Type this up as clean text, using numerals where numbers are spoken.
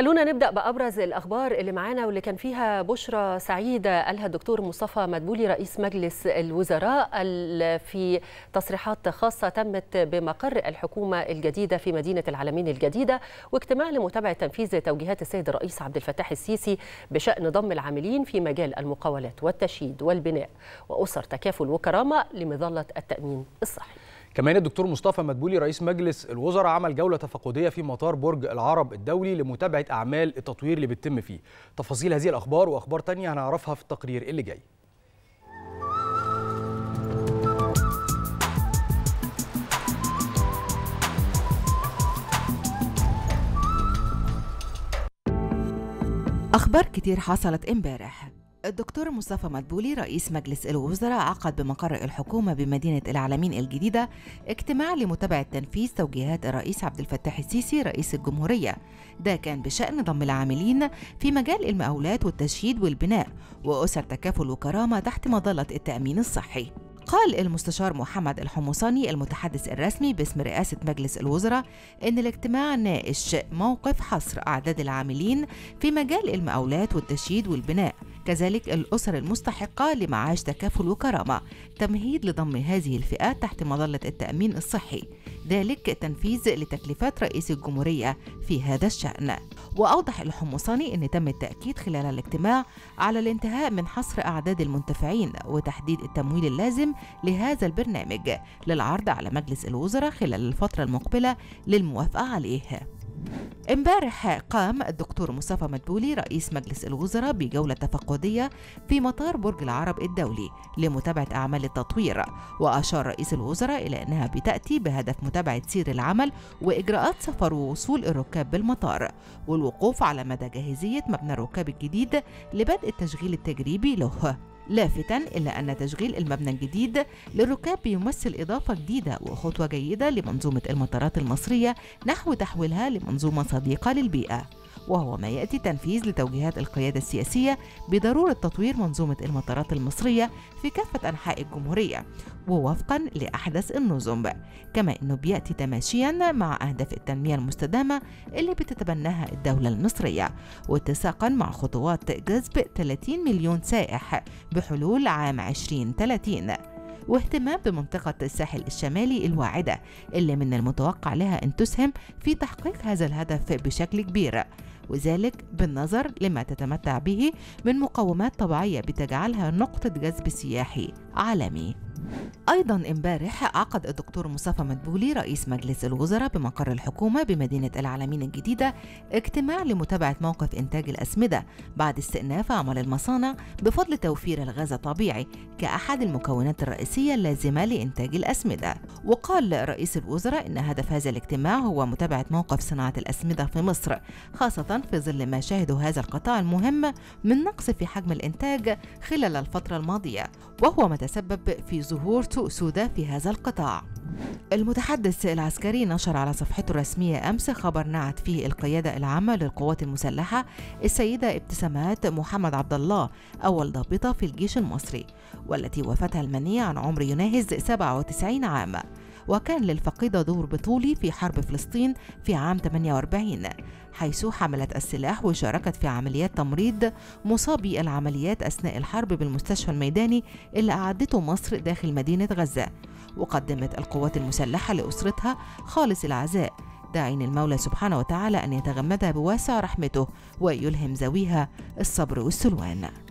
خلونا نبدأ بأبرز الأخبار اللي معانا واللي كان فيها بشرى سعيدة قالها الدكتور مصطفى مدبولي رئيس مجلس الوزراء في تصريحات خاصة تمت بمقر الحكومة الجديدة في مدينة العالمين الجديدة واجتماع لمتابعة تنفيذ توجيهات السيد الرئيس عبد الفتاح السيسي بشأن ضم العاملين في مجال المقاولات والتشييد والبناء وأسر تكافل وكرامة لمظلة التأمين الصحي. كمان الدكتور مصطفى مدبولي رئيس مجلس الوزراء عمل جولة تفقدية في مطار برج العرب الدولي لمتابعة أعمال التطوير اللي بتتم فيه. تفاصيل هذه الأخبار وأخبار تانية هنعرفها في التقرير اللي جاي. أخبار كتير حصلت امبارح. الدكتور مصطفى مدبولي رئيس مجلس الوزراء عقد بمقر الحكومة بمدينة العالمين الجديدة اجتماع لمتابعة تنفيذ توجيهات الرئيس عبد الفتاح السيسي رئيس الجمهورية. ده كان بشأن ضم العاملين في مجال المقاولات والتشييد والبناء وأسر تكافل وكرامة تحت مظلة التأمين الصحي. قال المستشار محمد الحمصاني المتحدث الرسمي باسم رئاسة مجلس الوزراء إن الاجتماع ناقش موقف حصر أعداد العاملين في مجال المقاولات والتشييد والبناء، كذلك الأسر المستحقة لمعاش تكافل وكرامة، تمهيد لضم هذه الفئات تحت مظلة التأمين الصحي، ذلك تنفيذ لتكليفات رئيس الجمهورية في هذا الشأن. وأوضح الحمصاني أن تم التأكيد خلال الاجتماع على الانتهاء من حصر أعداد المنتفعين وتحديد التمويل اللازم لهذا البرنامج للعرض على مجلس الوزراء خلال الفترة المقبلة للموافقة عليه. امبارح قام الدكتور مصطفى مدبولي رئيس مجلس الوزراء بجولة تفقدية في مطار برج العرب الدولي لمتابعة أعمال التطوير، وأشار رئيس الوزراء إلى أنها بتأتي بهدف متابعة سير العمل وإجراءات سفر ووصول الركاب بالمطار والوقوف على مدى جاهزية مبنى الركاب الجديد لبدء التشغيل التجريبي له، لافتا إلا أن تشغيل المبنى الجديد للركاب بيمثل إضافة جديدة وخطوة جيدة لمنظومة المطارات المصرية نحو تحويلها لمنظومة صديقة للبيئة، وهو ما يأتي تنفيذ لتوجيهات القيادة السياسية بضرورة تطوير منظومة المطارات المصرية في كافة أنحاء الجمهورية ووفقا لأحدث النظم، كما أنه بيأتي تماشيا مع أهداف التنمية المستدامة اللي بتتبناها الدولة المصرية واتساقا مع خطوات جذب 30 مليون سائح بحلول عام 2030 واهتمام بمنطقة الساحل الشمالي الواعدة اللي من المتوقع لها أن تسهم في تحقيق هذا الهدف بشكل كبير، وذلك بالنظر لما تتمتع به من مقومات طبيعية بتجعلها نقطة جذب سياحي عالمي. أيضا امبارح عقد الدكتور مصطفى مدبولي رئيس مجلس الوزراء بمقر الحكومة بمدينة العالمين الجديدة اجتماع لمتابعة موقف إنتاج الأسمدة بعد استئناف عمل المصانع بفضل توفير الغاز الطبيعي كأحد المكونات الرئيسية اللازمة لإنتاج الأسمدة. وقال رئيس الوزراء إن هدف هذا الاجتماع هو متابعة موقف صناعة الأسمدة في مصر، خاصة في ظل ما شهده هذا القطاع المهم من نقص في حجم الإنتاج خلال الفترة الماضية، وهو ما تسبب في ظهور سوق سوداء في هذا القطاع. المتحدث العسكري نشر على صفحته الرسمية أمس خبر نعت فيه القيادة العامة للقوات المسلحة السيدة ابتسامات محمد عبد الله أول ضابطة في الجيش المصري، والتي وفاتها المنية عن عمر يناهز 97 عام. وكان للفقيدة دور بطولي في حرب فلسطين في عام 48، حيث حملت السلاح وشاركت في عمليات تمريض مصابي العمليات أثناء الحرب بالمستشفى الميداني اللي أعدته مصر داخل مدينة غزة، وقدمت القوات المسلحة لأسرتها خالص العزاء، داعين المولى سبحانه وتعالى أن يتغمدها بواسع رحمته ويلهم ذويها الصبر والسلوان.